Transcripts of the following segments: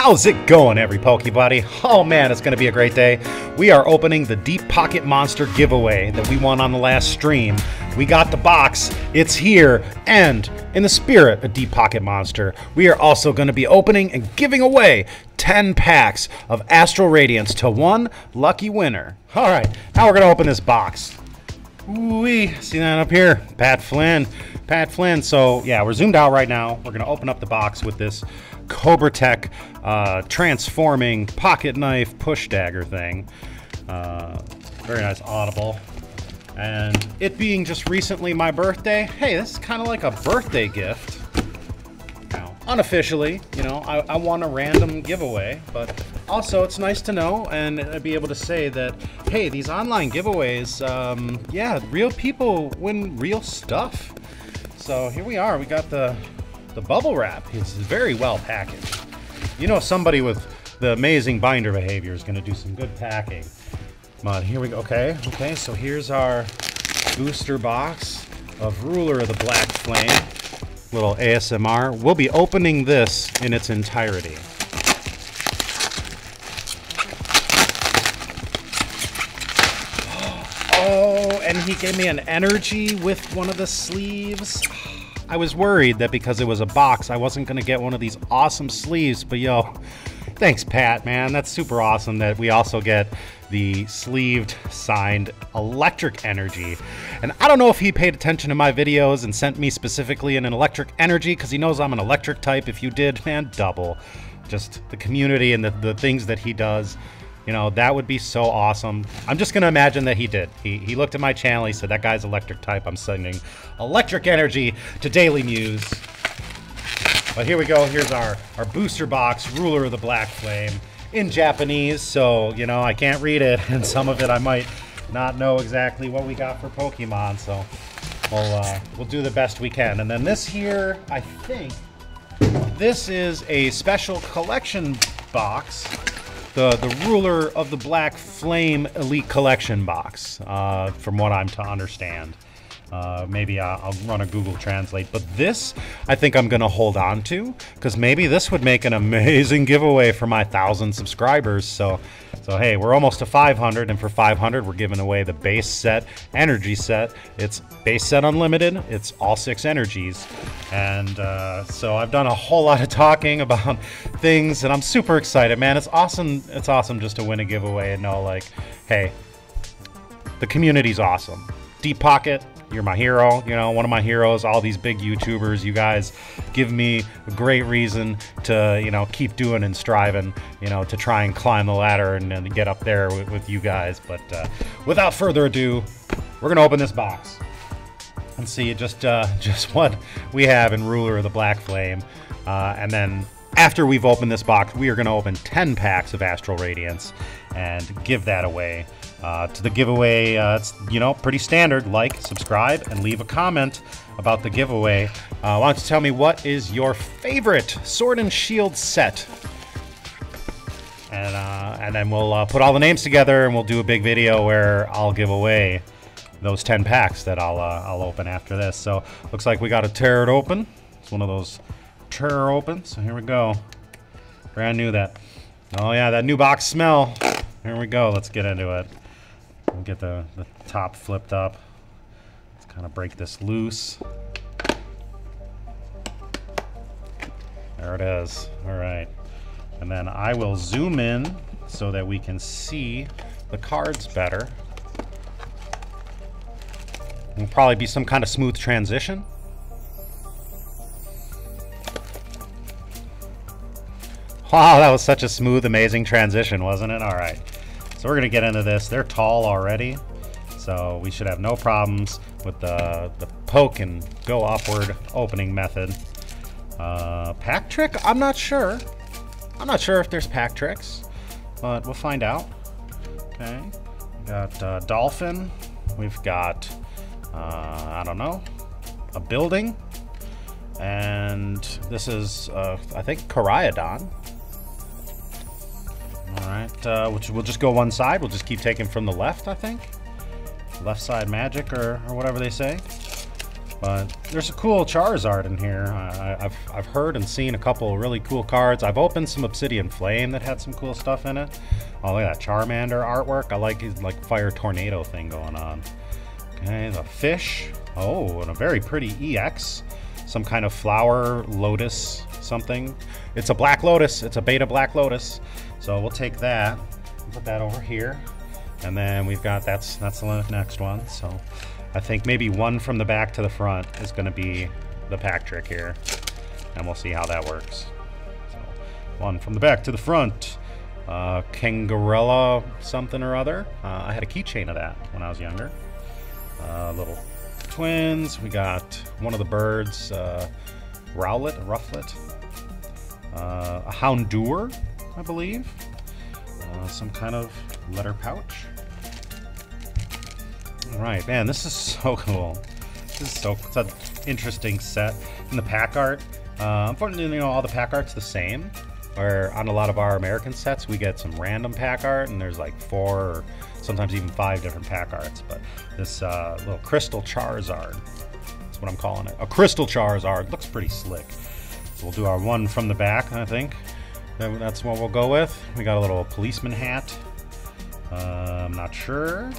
How's it going, every Pokebody? Oh man, it's going to be a great day. We are opening the Deep Pocket Monster giveaway that we won on the last stream. We got the box, it's here, and in the spirit of Deep Pocket Monster, we are also going to be opening and giving away 10 packs of Astral Radiance to one lucky winner. Alright, now we're going to open this box. Ooh-wee, see that up here? Pat Flynn. So yeah, we're zoomed out right now. We're going to open up the box with this Cobra Tech transforming pocket knife push dagger thing. Very nice audible. And it being just recently my birthday, hey, this is kind of like a birthday gift. Now, unofficially, you know, I won a random giveaway, but also it's nice to know and be able to say that, hey, these online giveaways, yeah, real people win real stuff. So here we are, we got the bubble wrap. It's very well packaged. You know, somebody with the amazing binder behavior is gonna do some good packing. Come on, here we go. Okay, so here's our booster box of Ruler of the Black Flame. Little ASMR. We'll be opening this in its entirety. Oh, and he gave me an energy with one of the sleeves. I was worried that because it was a box, I wasn't gonna get one of these awesome sleeves, but yo, thanks, Pat, man. That's super awesome that we also get the sleeved signed electric energy. And I don't know if he paid attention to my videos and sent me specifically an electric energy because he knows I'm an electric type. If you did, man, double. Just the community and the things that he does, you know, that would be so awesome. I'm just gonna imagine that he did. He looked at my channel, he said, that guy's electric type. I'm sending electric energy to Daily Mews. But here we go, here's our booster box, Ruler of the Black Flame, in Japanese, so, you know, I can't read it, and some of it I might not know exactly what we got for Pokemon, so we'll do the best we can. And then this here, I think, this is a special collection box, the Ruler of the Black Flame Elite Collection box, from what I'm to understand. Maybe I'll run a Google Translate, but this I think I'm gonna hold on to because maybe this would make an amazing giveaway for my 1,000 subscribers. So hey, we're almost to 500, and for 500 we're giving away the base set energy set. It's base set unlimited. It's all 6 energies, and so I've done a whole lot of talking about things, and I'm super excited, man. It's awesome. It's awesome just to win a giveaway and know, like, hey, the community's awesome. Deep Pocket, you're my hero, you know, one of my heroes, all these big YouTubers, you guys give me a great reason to, you know, keep doing and striving, you know, to try and climb the ladder and get up there with you guys. But without further ado, we're going to open this box and see just what we have in Ruler of the Black Flame. And then after we've opened this box, we are going to open 10 packs of Astral Radiance and give that away. To the giveaway, it's, you know, pretty standard. Like, subscribe, and leave a comment about the giveaway. Why don't you tell me what is your favorite Sword and Shield set? And then we'll put all the names together, and we'll do a big video where I'll give away those 10 packs that I'll open after this. So looks like we got to tear it open. It's one of those tear open. So here we go. Brand new that. Oh yeah, that new box smell. Here we go. Let's get into it. We'll get the top flipped up. Let's kind of break this loose. There it is. All right. And then I will zoom in so that we can see the cards better. It'll probably be some kind of smooth transition. Wow, that was such a smooth, amazing transition, wasn't it? All right. So we're going to get into this. They're tall already, so we should have no problems with the poke and go upward opening method. Pack trick? I'm not sure. I'm not sure if there's pack tricks, but we'll find out. Okay. We got dolphin. We've got, I don't know, a building. And this is, I think, Caryodon. All right, we'll just go one side. We'll just keep taking from the left, I think. Left side magic or whatever they say. But there's a cool Charizard in here. I've heard and seen a couple of really cool cards. I've opened some Obsidian Flame that had some cool stuff in it. Oh, look at that Charmander artwork. I like his like fire tornado thing going on. Okay, the fish. Oh, and a very pretty EX. Some kind of flower lotus something. It's a black lotus. It's a beta black lotus. So we'll take that and put that over here. And then we've got that's the next one. So I think maybe one from the back to the front is going to be the pack trick here, and we'll see how that works. So one from the back to the front, Kangarella something or other. I had a keychain of that when I was younger. Little twins. We got one of the birds, Rufflet, a Houndour, I believe. Some kind of letter pouch. All right, man, this is so cool. It's an interesting set. And the pack art, unfortunately, you know, all the pack art's the same. Where on a lot of our American sets, we get some random pack art, and there's like 4 or sometimes even 5 different pack arts. But this little crystal Charizard, that's what I'm calling it. A crystal Charizard, looks pretty slick. So we'll do our one from the back, I think. That's what we'll go with. We got a little policeman hat. I'm not sure.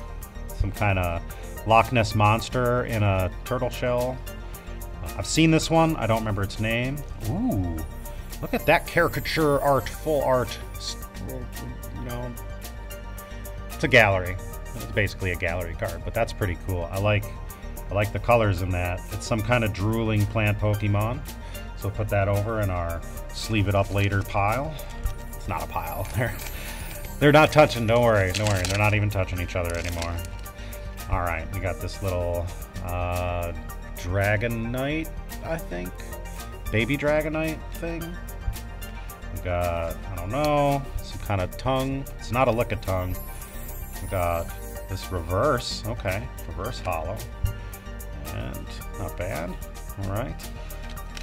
Some kind of Loch Ness monster in a turtle shell. I've seen this one. I don't remember its name. Ooh, look at that caricature art, full art. You know, it's a gallery. It's basically a gallery card, but that's pretty cool. I like the colors in that. It's some kind of drooling plant Pokemon. So put that over in our sleeve it up later pile. It's not a pile. They're not touching. Don't worry. Don't worry. They're not even touching each other anymore. All right, we got this little Dragonite, I think, baby Dragonite thing. We got, I don't know, some kind of tongue. It's not a Lickitung. We got this reverse. Okay, reverse hollow, and not bad. All right,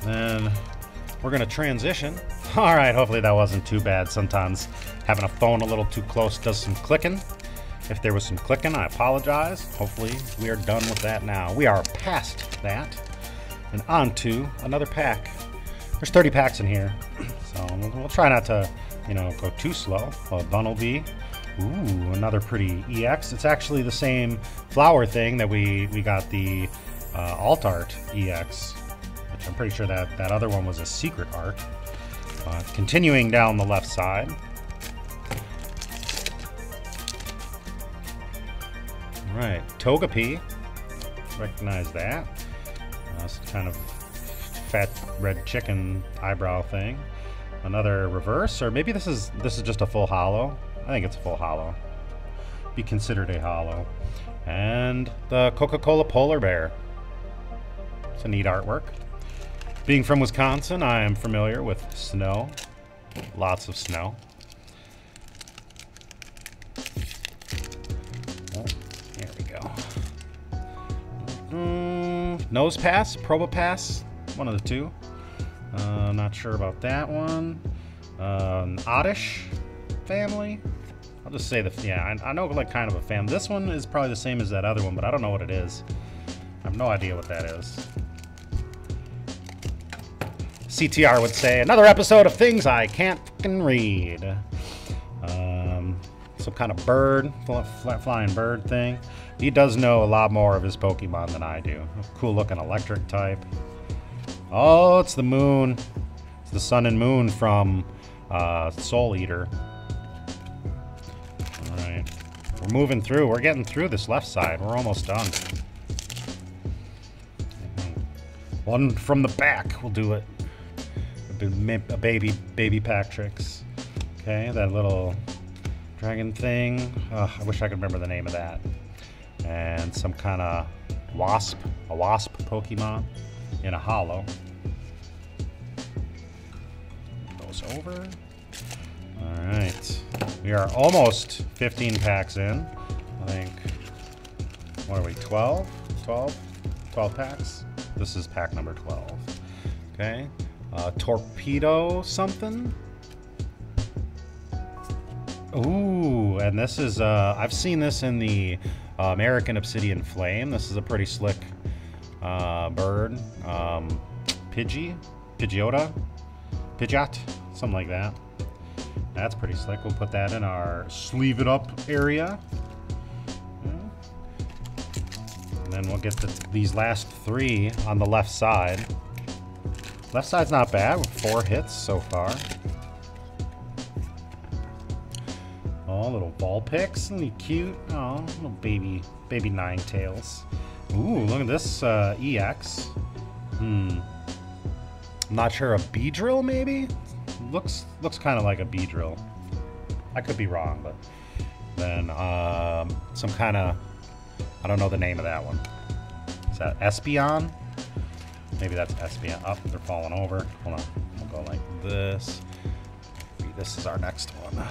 then we're gonna transition. All right, hopefully that wasn't too bad. Sometimes having a phone a little too close does some clicking. If there was some clicking, I apologize. Hopefully we are done with that now. We are past that and on to another pack. There's 30 packs in here, so we'll try not to, you know, go too slow. Oh, Bunnelby. Ooh, another pretty EX. It's actually the same flower thing that we got the alt art EX, which I'm pretty sure that other one was a secret art. Continuing down the left side. Right, Togepi, recognize that. Some kind of fat red chicken eyebrow thing. Another reverse, or maybe this is just a full hollow. I think it's a full hollow. Be considered a hollow. And the Coca-Cola polar bear. It's a neat artwork. Being from Wisconsin, I am familiar with snow. Lots of snow. Nose Pass, Probopass, one of the two. Not sure about that one. Oddish family. I'll just say I know like kind of a family. This one is probably the same as that other one, but I don't know what it is. I have no idea what that is. CTR would say, another episode of Things I Can't Fucking Read. Some kind of bird, flying bird thing. He does know a lot more of his Pokemon than I do. Cool looking electric type. Oh, it's the moon. It's the sun and moon from Soul Eater. All right, we're moving through. We're getting through this left side. We're almost done. One from the back will do it. A baby pack tricks. Okay, that little dragon thing. I wish I could remember the name of that. And some kind of wasp, a wasp Pokemon in a hollow. Those over. All right, we are almost 15 packs in. I think, what are we, 12 packs? This is pack number 12. Okay, torpedo something. Ooh, and this is, I've seen this in the American Obsidian Flame. This is a pretty slick Bird, Pidgeot, something like that. That's pretty slick. We'll put that in our sleeve it up area. And then we'll get these last three on the left side. Left side's not bad with 4 hits so far. Oh, little ball picks, isn't he cute? Oh, little baby Ninetales. Ooh, look at this EX. I'm not sure, a Beedrill maybe? Looks kind of like a Beedrill. I could be wrong, but then some kind of, I don't know the name of that one. Is that Espeon? Maybe that's Espeon. Oh, they're falling over. Hold on, we'll go like this. Maybe this is our next one.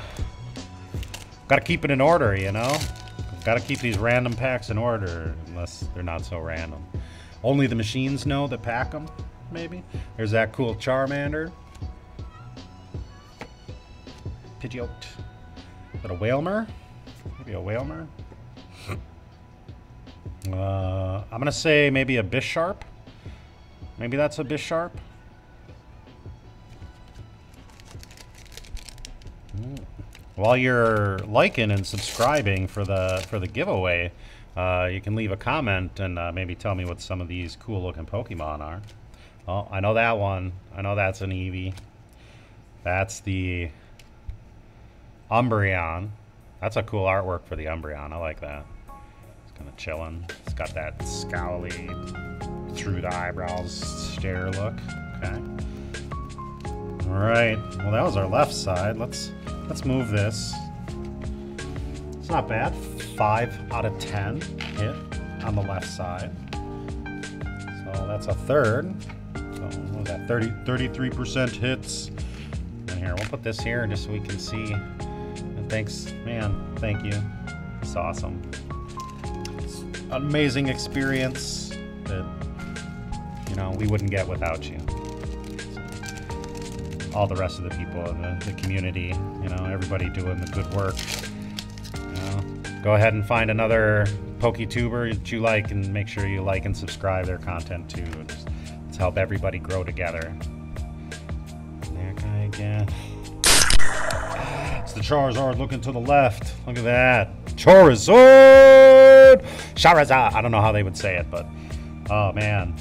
Gotta keep it in order, you know? Gotta keep these random packs in order, unless they're not so random. Only the machines know that pack them, maybe? There's that cool Charmander. Pidgeot. Is that a Whalmer? Maybe a Whalmer? I'm gonna say maybe a Bisharp. Maybe that's a Bisharp. While you're liking and subscribing for the giveaway, you can leave a comment and maybe tell me what some of these cool looking Pokemon are. Oh, I know that one. I know that's an Eevee. That's the Umbreon. That's a cool artwork for the Umbreon. I like that. It's kind of chilling. It's got that scowly through the eyebrows stare look. Okay. All right. Well, that was our left side. Let's move this. It's not bad. 5 out of 10 hit on the left side. So that's a third. So what was that? 33% hits. And here, we'll put this here just so we can see. And thanks, man. Thank you. It's awesome. It's an amazing experience that, you know, we wouldn't get without you. All the rest of the people in the community, you know, everybody doing the good work. You know, go ahead and find another PokeTuber that you like and make sure you like and subscribe their content too. Let's help everybody grow together. There guy again. It's the Charizard looking to the left. Look at that. Charizard! Charizard! I don't know how they would say it, but oh man,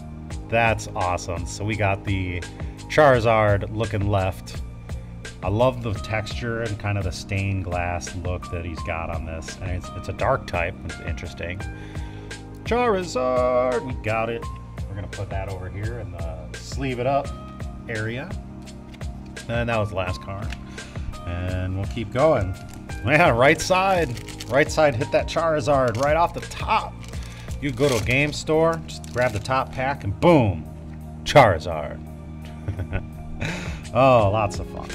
that's awesome. So we got the Charizard looking left. I love the texture and kind of the stained glass look that he's got on this. And it's a dark type. It's interesting. Charizard! We got it. We're going to put that over here in the sleeve it up area. And that was the last card. And we'll keep going. Yeah, right side. Right side hit that Charizard right off the top. You go to a game store, just grab the top pack, and boom! Charizard. Oh, lots of fun.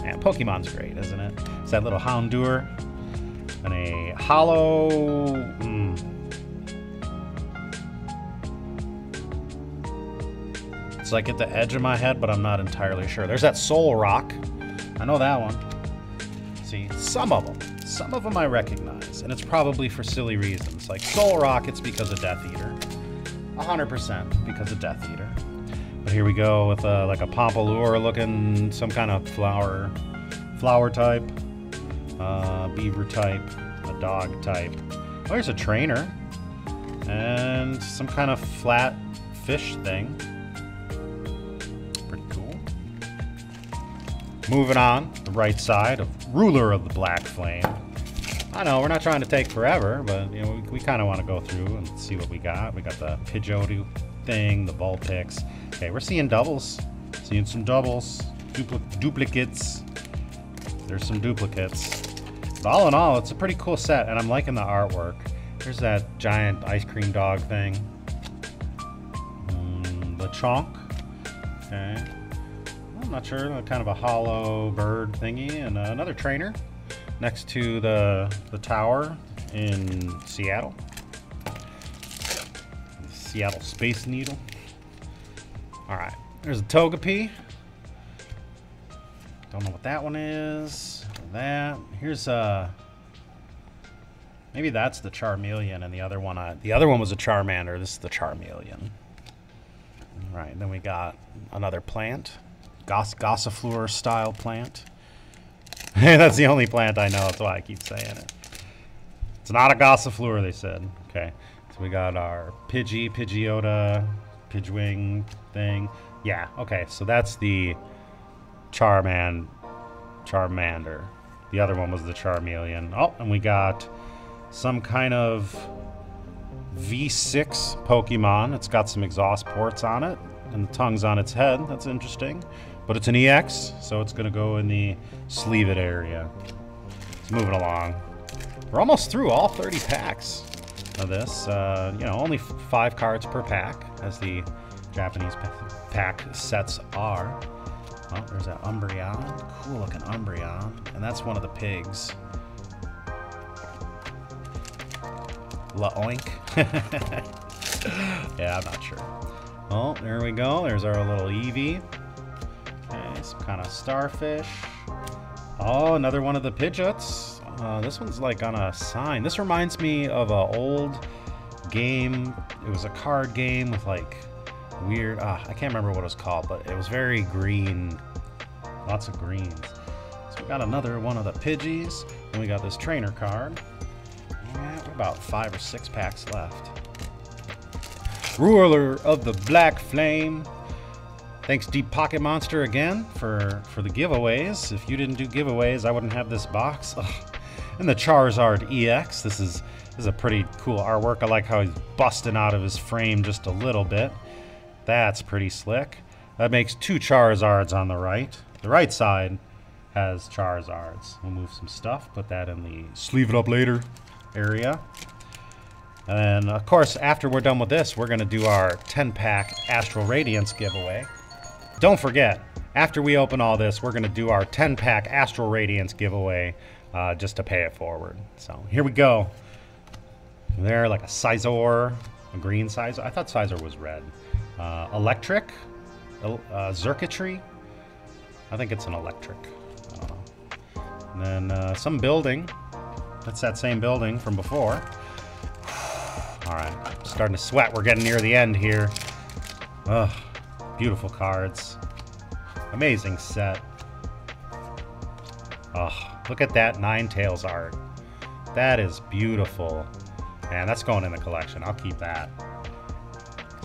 Man, Pokemon's great, isn't it? It's that little Houndour and a hollow. It's like at the edge of my head, but I'm not entirely sure. There's that Solrock. I know that one. See, some of them I recognize, and it's probably for silly reasons. Like Solrock, it's because of Death Eater. 100% because of Death Eater. But here we go with like a Pompalour looking, some kind of flower type, beaver type, a dog type. Oh, here's a trainer and some kind of flat fish thing. Pretty cool. Moving on, the right side of Ruler of the Black Flame. I know, we're not trying to take forever, but you know, we kind of want to go through and see what we got. We got the Pidgeot thing, the Vulpix. Okay, we're seeing doubles. Seeing some doubles. Duplicates. There's some duplicates. But all in all, it's a pretty cool set, and I'm liking the artwork. There's that giant ice cream dog thing. Lechonk. Okay. I'm not sure. Kind of a hollow bird thingy. And another trainer next to the tower in Seattle. Seattle Space Needle. Alright, there's a Togepi. Don't know what that one is. Here's a Maybe that's the Charmeleon, and the other one was a Charmander. This is the Charmeleon. All right, then we got another plant, Gossifleur style plant. That's the only plant I know. That's why I keep saying it. It's not a Gossifleur, they said. Okay, so we got our Pidgey, Pidgeota, Pidgewing thing. Yeah. Okay, so that's the Charmander. The other one was the Charmeleon. Oh, and we got some kind of V6 Pokemon. It's got some exhaust ports on it, and the tongue's on its head. That's interesting. But it's an EX, so it's going to go in the sleeve it area. It's moving along. We're almost through all 30 packs of this. You know, only 5 cards per pack, as the Japanese pack sets are. Oh, there's that Umbreon. Cool looking Umbreon. And that's one of the pigs. La oink. Yeah, I'm not sure. Oh, there we go. There's our little Eevee. Okay, some kind of starfish. Oh, another one of the Pidgeots. This one's like on a sign. This reminds me of an old game. It was a card game with like weird, I can't remember what it was called, but it was very green. Lots of greens. So we got another one of the Pidgeys. And we got this trainer card. Yeah, about 5 or 6 packs left. Ruler of the Black Flame. Thanks, Deep Pocket Monster, again for the giveaways. If you didn't do giveaways, I wouldn't have this box. Ugh. And the Charizard EX. This is a pretty cool artwork. I like how he's busting out of his frame just a little bit. That's pretty slick. That makes 2 Charizards on the right. The right side has Charizards. We'll move some stuff, put that in the sleeve it up later area. And then, of course, after we're done with this, we're going to do our 10-pack Astral Radiance giveaway. Don't forget, after we open all this, we're going to do our 10-pack Astral Radiance giveaway just to pay it forward. So here we go. There, like a Scizor, a green Scizor. I thought Scizor was red. Electric, Circuitry. I think it's an electric. I don't know. And then some building. That's that same building from before. All right, starting to sweat. We're getting near the end here. Ugh, beautiful cards. Amazing set. Ugh, look at that Ninetales art. That is beautiful. Man, that's going in the collection. I'll keep that.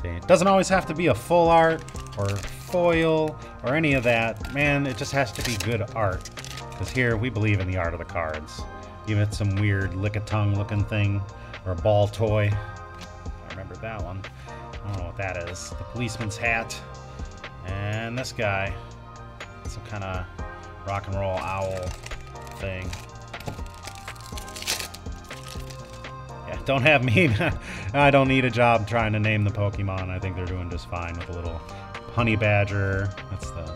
See, it doesn't always have to be a full art or foil or any of that. Man, it just has to be good art. Because here, we believe in the art of the cards. Even if it's some weird lick-a-tongue looking thing. Or a ball toy. I remember that one. I don't know what that is. The policeman's hat. And this guy. Some kind of rock and roll owl thing. Yeah, don't have me. I don't need a job trying to name the Pokemon. I think they're doing just fine with a little honey badger. That's the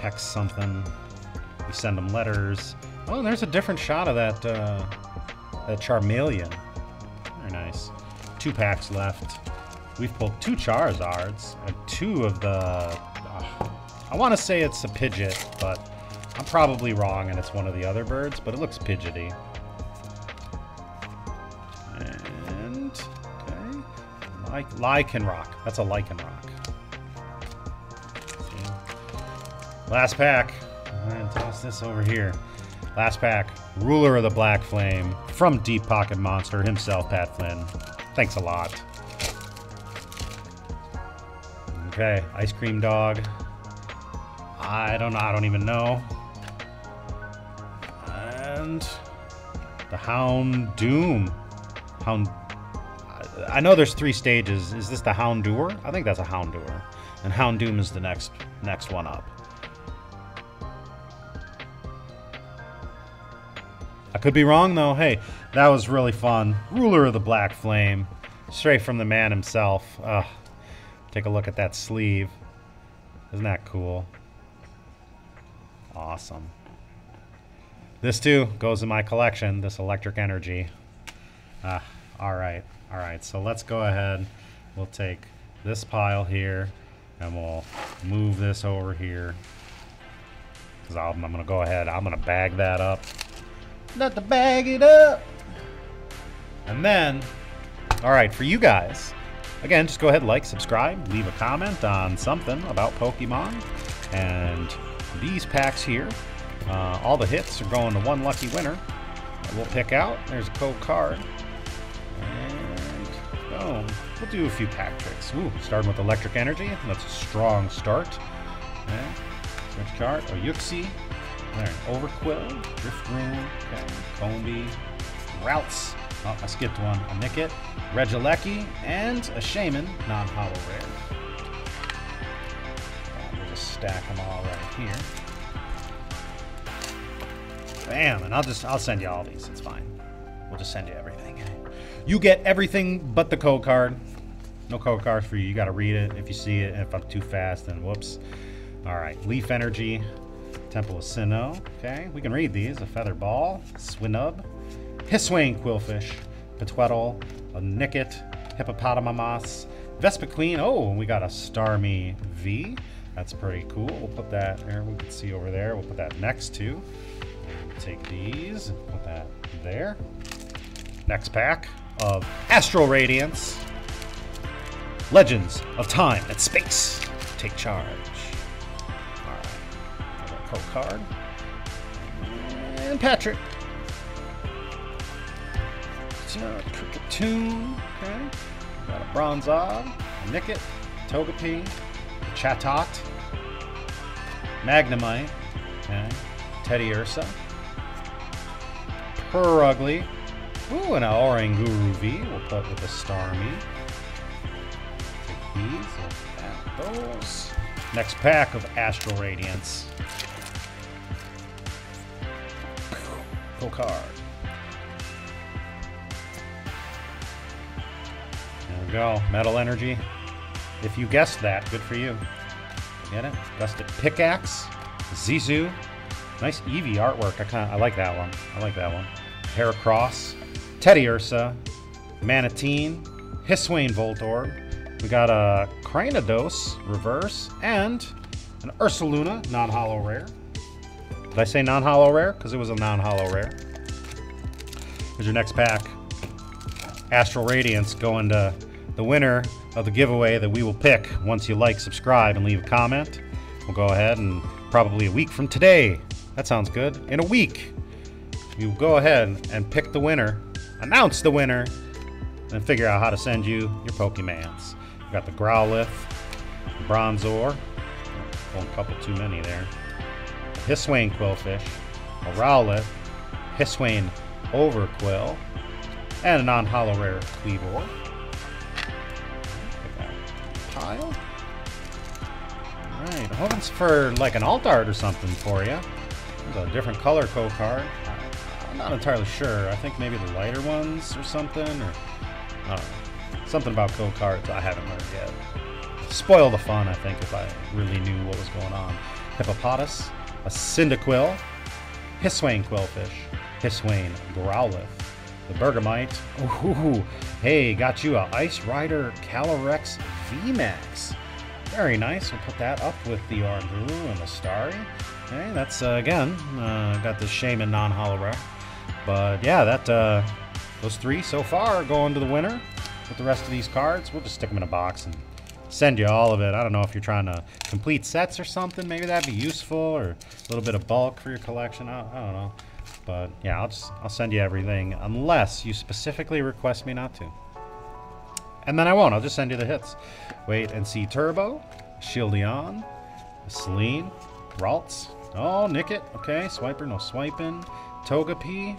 hex something. We send them letters. Oh, and there's a different shot of that, that Charmeleon. Nice. 2 packs left. We've pulled 2 Charizards and 2 of the... I want to say it's a Pidgeot, but I'm probably wrong and it's one of the other birds, but it looks Pidgeoty. And... okay. Lycanroc. That's a Lycanroc. See? Last pack. I'm going to toss this over here. Last pack, Ruler of the Black Flame, from Deep Pocket Monster himself, Pat Flynn. Thanks a lot. Okay, Ice Cream Dog. I don't know, I don't even know. And the Houndoom. I know there's 3 stages. Is this the Houndour? I think that's a Houndour. And Houndoom is the next one up. I could be wrong, though. Hey, that was really fun. Ruler of the Black Flame. Straight from the man himself. Ugh. Take a look at that sleeve. Isn't that cool? Awesome. This, too, goes in my collection, this electric energy. All right. All right, so let's go ahead. We'll take this pile here, and we'll move this over here. Because I'm going to go ahead. I'm going to bag that up. Not to bag it up. And then, all right, for you guys, again, just go ahead, like, subscribe, leave a comment on something about Pokemon. And these packs here, all the hits are going to one lucky winner. We'll pick out. There's a code card. And boom. We'll do a few pack tricks. Ooh, starting with Electric Energy. That's a strong start. Okay. Which card? Oyuxi. There, Overquill, Drifloon, okay, Combi, Routes. Oh, I skipped one. A Nickit, Regieleki, and a Shaman, non-hollow rare. And we'll just stack them all right here. Bam, and I'll send you all these. It's fine. We'll just send you everything. You get everything but the code card. No code cards for you. You got to read it if you see it. And if I'm too fast, then whoops. All right, Leaf Energy. Temple of Sinnoh, okay, we can read these. A Feather Ball, Swinub, Hisswing Quillfish, Petweddle, a Nickit, Hippopotamus, Vespiquen. Oh, we got a Starmie V. That's pretty cool. We'll put that there. We can see over there. We'll put that next to. Take these and put that there. Next pack of Astral Radiance, Legends of Time and Space. Take charge. Card and Patrick. Cricketune, okay. Got a Bronzor, a Nickit, Togepi, Chatot, Magnemite, okay. Teddy Ursa, Purrugly, ooh, and an Oranguru V. We'll put with a Starmie. Take these and add those. Next pack of Astral Radiance. Card. There we go. Metal Energy. If you guessed that, good for you. Get it? Gusted Pickaxe. Zizou. Nice Eevee artwork. I like that one. I like that one. Heracross. Teddy Ursa. Manatine. Hisswayne Voltorb. We got a Cranidos reverse and an Ursaluna non-hollow rare. Did I say non-hollow rare? Because it was a non-hollow rare. Here's your next pack. Astral Radiance going to the winner of the giveaway that we will pick once you like, subscribe, and leave a comment. We'll go ahead and probably a week from today. That sounds good. In a week, we will go ahead and pick the winner, announce the winner, and figure out how to send you your Pokemans. We've got the Growlithe, the Bronzor. Oh, a couple too many there. Hisswayne Quillfish, a Rowlet, Hisswayne Overquill, and a non-hollow rare Cleavor. Pile. Alright, I'm hoping it's for like an alt art or something for you. There's a different color code card. I'm not entirely sure. I think maybe the lighter ones or something. Or I don't know. Something about code cards I haven't learned yet. Spoil the fun, I think, if I really knew what was going on. Hippopotas. A Cyndaquil, Hisswayne Quillfish, Hisswayne Growlithe, the Bergomite. Ooh, hey, got you a Ice Rider Calyrex VMAX. Very nice. We'll put that up with the Oranguru and the Starry. Okay, that's, again, got the Shaman non-hollow rare. But, yeah, that those three so far are going to the winner. With the rest of these cards, we'll just stick them in a box and send you all of it. I don't know if you're trying to complete sets or something. Maybe that'd be useful, or a little bit of bulk for your collection. I don't know. But yeah, I'll send you everything unless you specifically request me not to. And then I won't. I'll just send you the hits. Wait and See Turbo, Shieldeon, Selene, Ralts. Oh, Nickit. Okay, Swiper, no swiping. Togepi,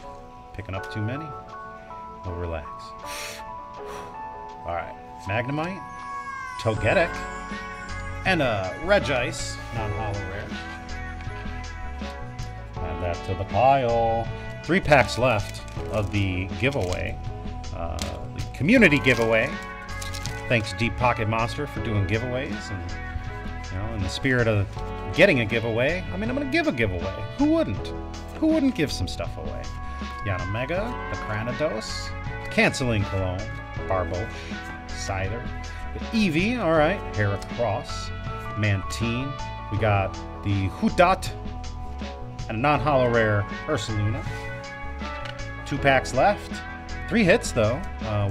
picking up too many. We'll relax. All right, Magnemite. Togetic, and a Regice, non-hollow rare. Add that to the pile. 3 packs left of the giveaway, the community giveaway. Thanks Deep Pocket Monster for doing giveaways, and you know, in the spirit of getting a giveaway, I mean, I'm gonna give a giveaway. Who wouldn't? Who wouldn't give some stuff away? Yanamega, the Cranidos, Canceling Cologne, Barboach, Scyther. Eevee, all right. Heracross, Mantine. We got the Hootat and a non-hollow rare Ursaluna. 2 packs left. Three hits, though.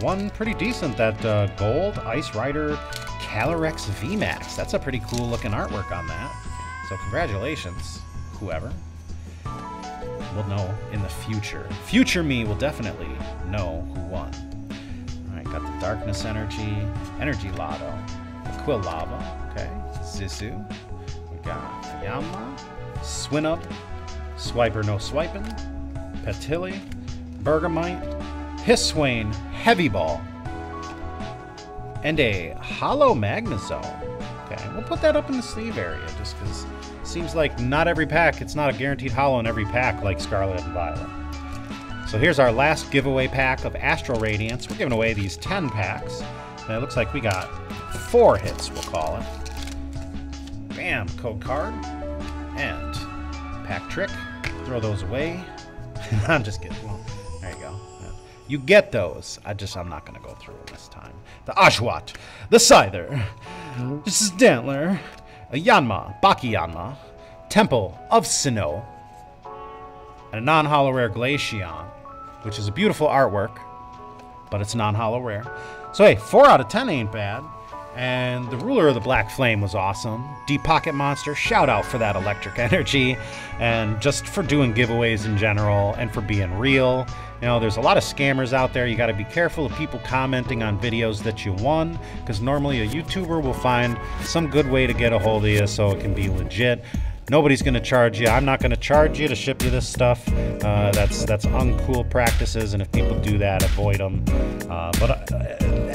One pretty decent, that gold Ice Rider Calyrex VMAX. That's a pretty cool looking artwork on that. So congratulations, whoever. We'll know in the future. Future me will definitely know who won. All right, got the Darkness Energy, Energy Lotto, Quilava, okay, Zissou. We got Fiamma, Swinup, Swiper No Swipin', Petilli, Bergamite, Hisswain, Heavy Ball, and a Hollow Magnezone. Okay, we'll put that up in the sleeve area just because it seems like not every pack, it's not a guaranteed hollow in every pack like Scarlet and Violet. So here's our last giveaway pack of Astral Radiance. We're giving away these 10 packs. And it looks like we got 4 hits, we'll call it. Bam, code card. And pack trick. Throw those away. I'm just kidding. Well, there you go. You get those. I'm not going to go through them this time. The Oshawott, the Scyther, this is Dantler, a Yanma, Bakiyanma, Temple of Sinnoh, and a non-hollow rare Glaceon, which is a beautiful artwork, but it's non-hollow rare. So hey, 4 out of 10 ain't bad. And the Ruler of the Black Flame was awesome. Deep Pocket Monster, shout out for that electric energy, and just for doing giveaways in general and for being real. You know, there's a lot of scammers out there. You got to be careful of people commenting on videos that you won, because normally a YouTuber will find some good way to get a hold of you so it can be legit. Nobody's going to charge you. I'm not going to charge you to ship you this stuff. That's uncool practices, and if people do that, avoid them. But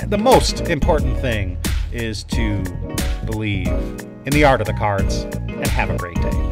the most important thing is to believe in the art of the cards, and have a great day.